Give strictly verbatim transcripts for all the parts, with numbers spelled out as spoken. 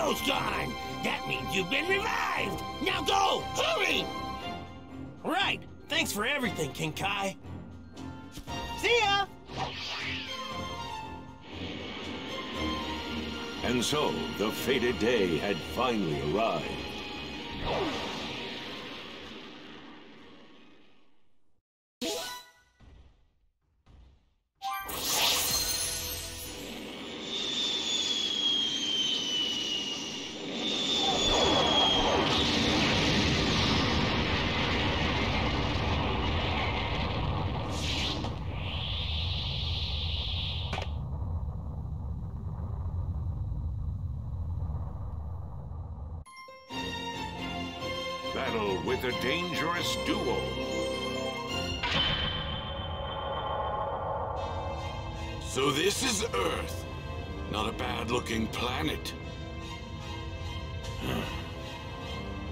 Piccolo's gone! That means you've been revived! Now go! Hurry! Right! Thanks for everything, King Kai! See ya! And so, the fated day had finally arrived. Battle with a dangerous duo. So this is Earth. Not a bad-looking planet.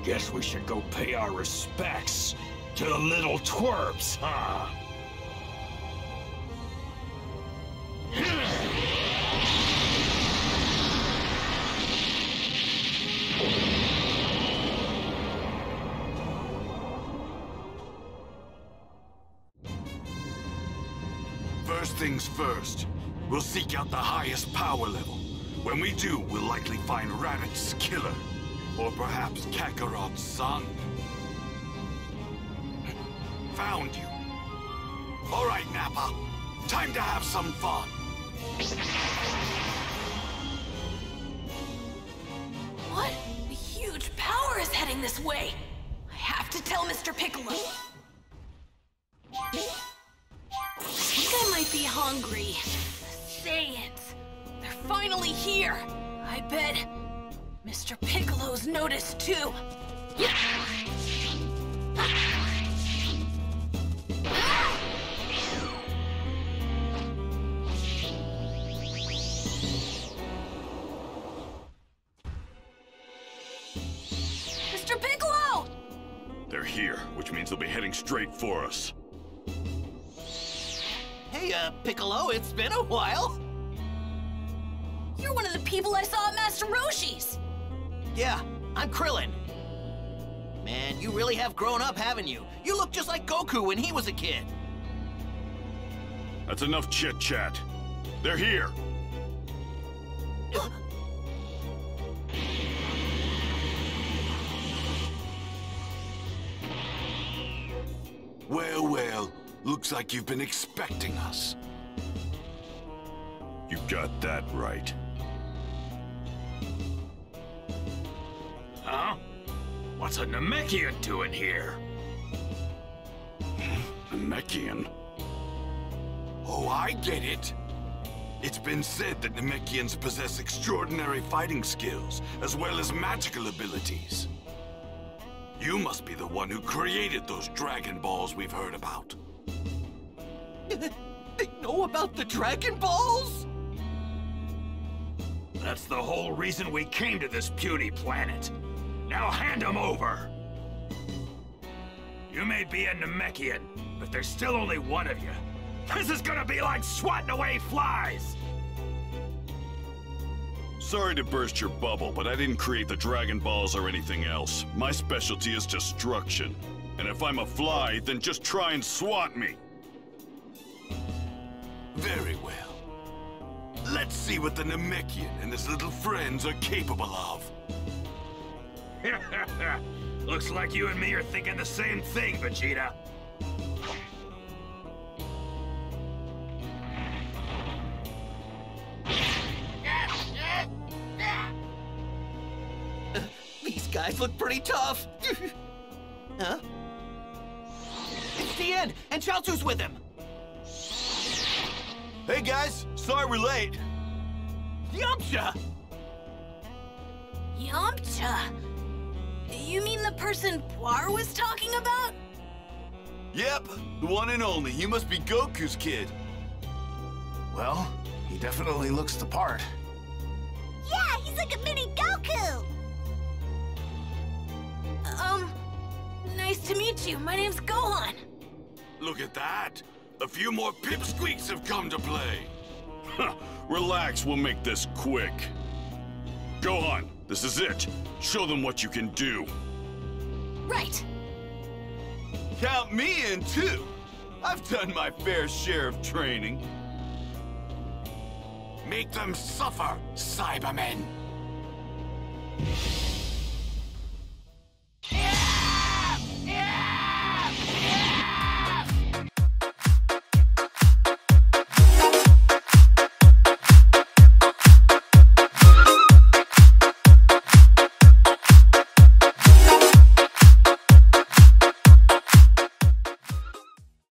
Guess we should go pay our respects to the little twerps, huh? Things first. We'll seek out the highest power level. When we do, we'll likely find Raditz's killer. Or perhaps Kakarot's son. Found you. All right, Nappa. Time to have some fun. What? A huge power is heading this way. I have to tell Mister Piccolo. I might be hungry. The Saiyans. They're finally here. I bet Mister Piccolo's noticed too. Yeah. Mister Piccolo! They're here, which means they'll be heading straight for us. Hey, uh, Piccolo, it's been a while. You're one of the people I saw at Master Roshi's. Yeah, I'm Krillin. Man, you really have grown up, haven't you? You look just like Goku when he was a kid. That's enough chit-chat. They're here. Well, well. Looks like you've been expecting us. You got that right. Huh? What's a Namekian doing here? Namekian? Oh, I get it. It's been said that Namekians possess extraordinary fighting skills, as well as magical abilities. You must be the one who created those Dragon Balls we've heard about. They know about the Dragon Balls? That's the whole reason we came to this puny planet. Now hand them over! You may be a Namekian, but there's still only one of you. This is gonna be like swatting away flies! Sorry to burst your bubble, but I didn't create the Dragon Balls or anything else. My specialty is destruction. And if I'm a fly, then just try and swat me! Very well. Let's see what the Namekian and his little friends are capable of. Looks like you and me are thinking the same thing, Vegeta. Uh, these guys look pretty tough. Huh? It's the end, and Chaozu's with him. Hey guys, sorry we're late. Yamcha! Yamcha? You mean the person Bora was talking about? Yep, the one and only. You must be Goku's kid. Well, he definitely looks the part. Yeah, he's like a mini Goku! Um, nice to meet you. My name's Gohan. Look at that! A few more pipsqueaks have come to play. Relax, we'll make this quick. Gohan, This is it. Show them what you can do. Right. Count me in, too. I've done my fair share of training. Make them suffer, Cybermen.